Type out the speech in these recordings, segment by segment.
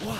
Oh!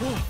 Wow.